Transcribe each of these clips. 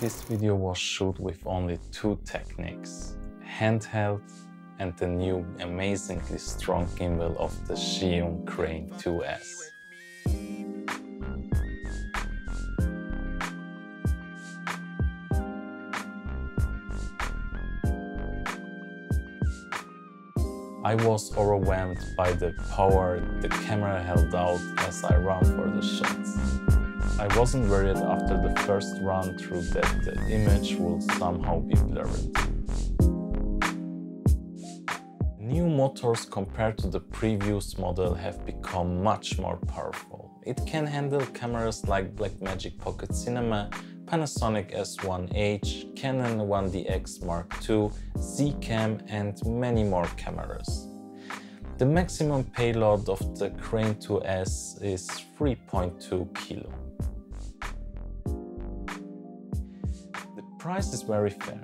This video was shot with only two techniques, handheld and the new amazingly strong gimbal of the Zhiyun Crane 2S. I was overwhelmed by the power the camera held out as I ran for the shots. I wasn't worried after the first run through that the image would somehow be blurred. New motors compared to the previous model have become much more powerful. It can handle cameras like Blackmagic Pocket Cinema, Panasonic S1H, Canon 1DX Mark II, Z Cam and many more cameras. The maximum payload of the Crane 2S is 3.2 kilo. The price is very fair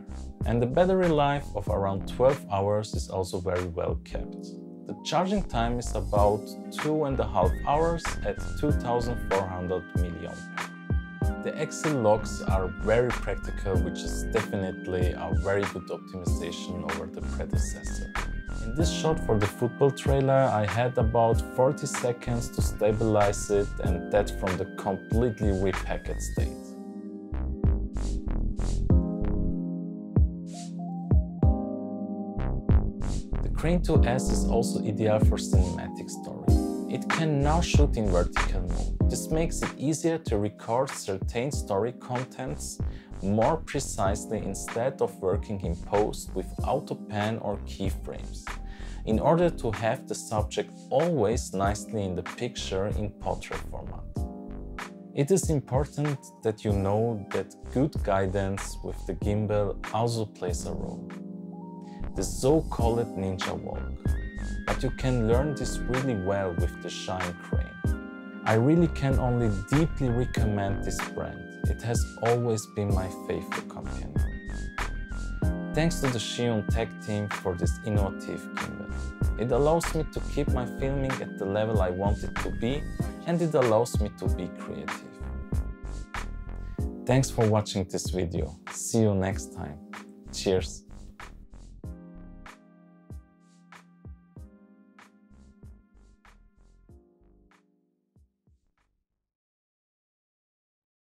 and the battery life of around 12 hours is also very well kept. The charging time is about 2.5 hours at 2400 mAh. The Excel logs are very practical, which is definitely a very good optimization over the predecessor. In this shot for the football trailer, I had about 40 seconds to stabilize it, and that from the completely repackaged state. The Crane 2S is also ideal for cinematic story. It can now shoot in vertical mode. This makes it easier to record certain story contents more precisely instead of working in post with auto-pan or keyframes, in order to have the subject always nicely in the picture in portrait format. It is important that you know that good guidance with the gimbal also plays a role. The so-called Ninja Walk. But you can learn this really well with the Zhiyun Crane. I really can only deeply recommend this brand. It has always been my faithful companion. Thanks to the Zhiyun Tech team for this innovative gimbal. It allows me to keep my filming at the level I want it to be, and it allows me to be creative. Thanks for watching this video. See you next time. Cheers!